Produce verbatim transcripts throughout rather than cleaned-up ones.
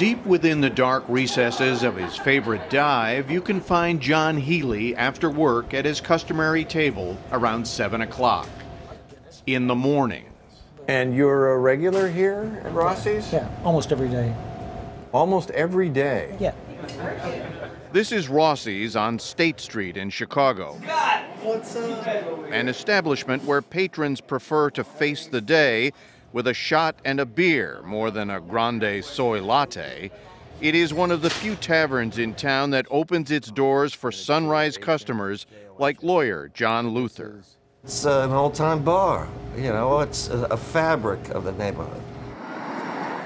Deep within the dark recesses of his favorite dive, you can find John Healy after work at his customary table around seven o'clock in the morning. And you're a regular here at Rossi's? Yeah, almost every day. Almost every day? Yeah. This is Rossi's on State Street in Chicago. Scott, what's up? An establishment where patrons prefer to face the day with a shot and a beer more than a grande soy latte. It is one of the few taverns in town that opens its doors for sunrise customers like lawyer John Luther. It's uh, an old-time bar, you know, it's a, a fabric of the neighborhood.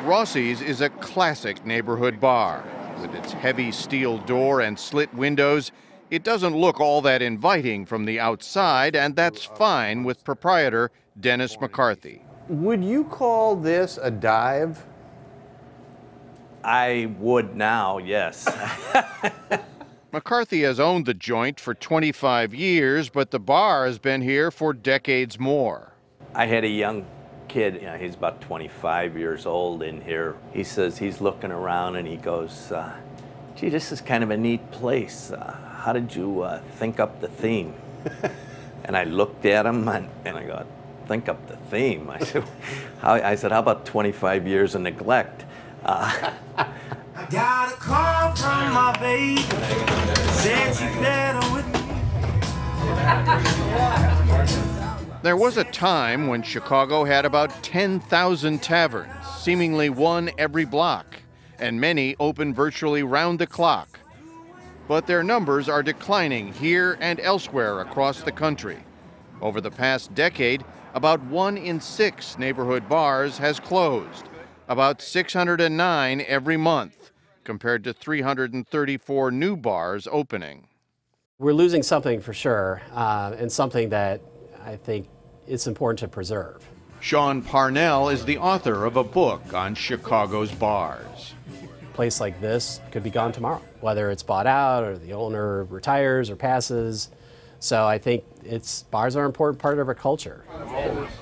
Rossi's is a classic neighborhood bar. With its heavy steel door and slit windows, it doesn't look all that inviting from the outside, and that's fine with proprietor Dennis McCarthy. Would you call this a dive? I would now, yes. McCarthy has owned the joint for twenty-five years, but the bar has been here for decades more. I had a young kid, you know, he's about twenty-five years old in here. He says he's looking around and he goes, uh, gee, this is kind of a neat place. Uh, how did you uh, think up the theme? And I looked at him and, and I go, think up the theme? I said, how, I said, how about twenty-five years of neglect? Uh, Got a call from my baby, said she's better with me. There was a time when Chicago had about ten thousand taverns, seemingly one every block, and many open virtually round the clock. But their numbers are declining here and elsewhere across the country. Over the past decade, about one in six neighborhood bars has closed, about six hundred nine every month, compared to three hundred thirty-four new bars opening. We're losing something for sure, uh, and something that I think it's important to preserve. Sean Parnell is the author of a book on Chicago's bars. A place like this could be gone tomorrow, whether it's bought out or the owner retires or passes. So I think it's, bars are an important part of our culture.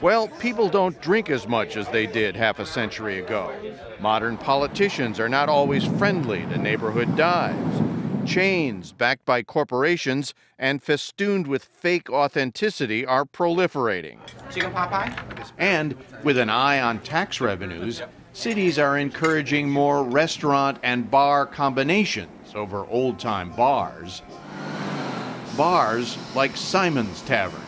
Well, people don't drink as much as they did half a century ago. Modern politicians are not always friendly to neighborhood dives. Chains backed by corporations and festooned with fake authenticity are proliferating. Chicken pot pie? And with an eye on tax revenues, cities are encouraging more restaurant and bar combinations over old-time bars. Bars like Simon's Tavern.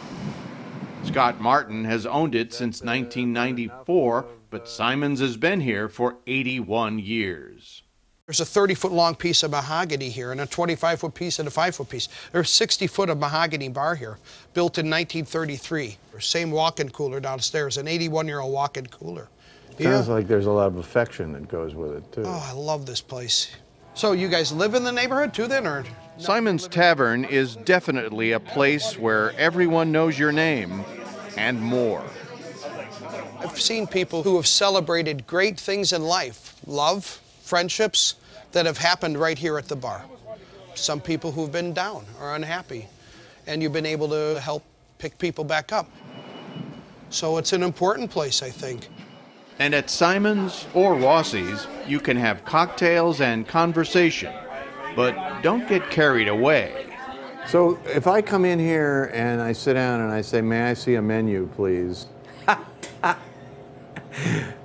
Scott Martin has owned it since nineteen ninety-four, but Simon's has been here for eighty-one years. There's a thirty-foot-long piece of mahogany here and a twenty-five-foot piece and a five-foot piece. There's sixty-foot of mahogany bar here, built in nineteen thirty-three. Same walk-in cooler downstairs, an eighty-one-year-old walk-in cooler. Yeah. Sounds like there's a lot of affection that goes with it, too. Oh, I love this place. So you guys live in the neighborhood too then, or? Simon's Tavern is definitely a place where everyone knows your name and more. I've seen people who have celebrated great things in life, love, friendships that have happened right here at the bar. Some people who've been down or unhappy, and you've been able to help pick people back up. So it's an important place, I think. And at Simon's or Wassie's, you can have cocktails and conversation, but don't get carried away. So if I come in here and I sit down and I say, may I see a menu, please?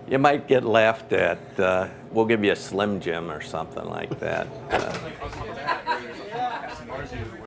You might get laughed at. Uh, we'll give you a Slim Jim or something like that. Uh,